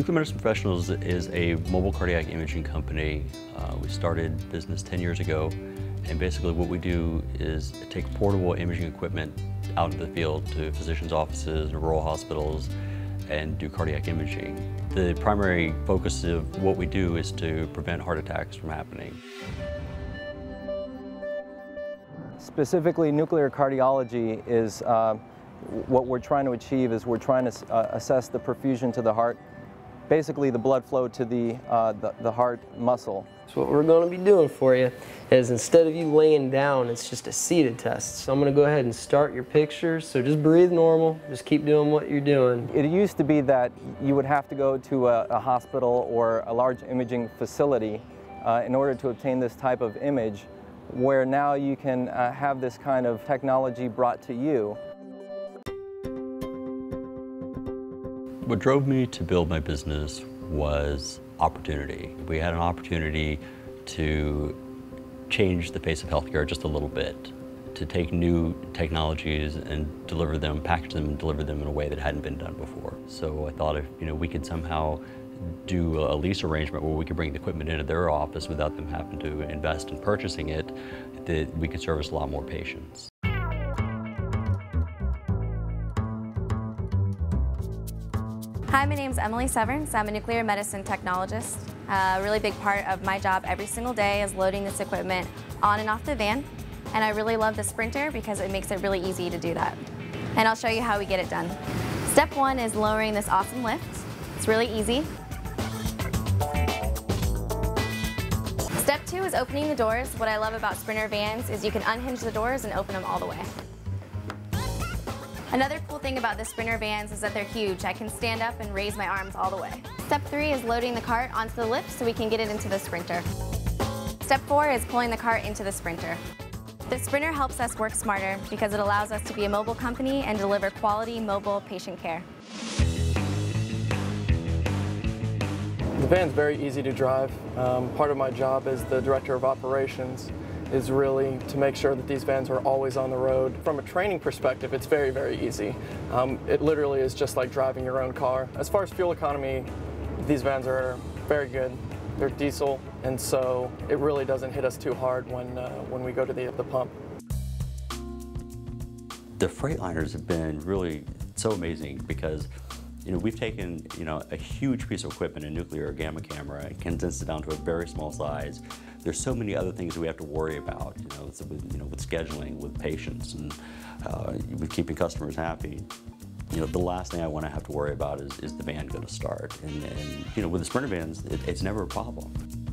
Nuclear Medicine Professionals is a mobile cardiac imaging company. We started business 10 years ago, and basically what we do is take portable imaging equipment out into the field to physicians' offices and rural hospitals and do cardiac imaging. The primary focus of what we do is to prevent heart attacks from happening. Specifically, nuclear cardiology is what we're trying to achieve is we're trying to assess the perfusion to the heart, basically the blood flow to the heart muscle. So what we're going to be doing for you is, instead of you laying down, it's just a seated test. So I'm going to go ahead and start your picture. So just breathe normal, just keep doing what you're doing. It used to be that you would have to go to a hospital or a large imaging facility in order to obtain this type of image, where now you can have this kind of technology brought to you. What drove me to build my business was opportunity. We had an opportunity to change the face of healthcare just a little bit, to take new technologies and deliver them, package them, and deliver them in a way that hadn't been done before. So I thought if we could somehow do a lease arrangement where we could bring the equipment into their office without them having to invest in purchasing it, that we could service a lot more patients. Hi, my name's Emily Severns. I'm a nuclear medicine technologist. A really big part of my job every single day is loading this equipment on and off the van, and I really love the Sprinter because it makes it really easy to do that. And I'll show you how we get it done. Step one is lowering this awesome lift. It's really easy. Step two is opening the doors. What I love about Sprinter vans is you can unhinge the doors and open them all the way. Another cool thing about the Sprinter vans is that they're huge. I can stand up and raise my arms all the way. Step three is loading the cart onto the lift so we can get it into the Sprinter. Step four is pulling the cart into the Sprinter. The Sprinter helps us work smarter because it allows us to be a mobile company and deliver quality mobile patient care. The van's very easy to drive. Part of my job as the director of operations is really to make sure that these vans are always on the road. From a training perspective, it's very, very easy. It literally is just like driving your own car. As far as fuel economy, these vans are very good. They're diesel, and so it really doesn't hit us too hard when we go to the pump. The Freightliners have been really so amazing because we've taken a huge piece of equipment, a nuclear gamma camera, and condensed it down to a very small size. There's so many other things we have to worry about, with scheduling, with patients, and with keeping customers happy. The last thing I want to have to worry about is the van going to start? And with the Sprinter vans, it's never a problem.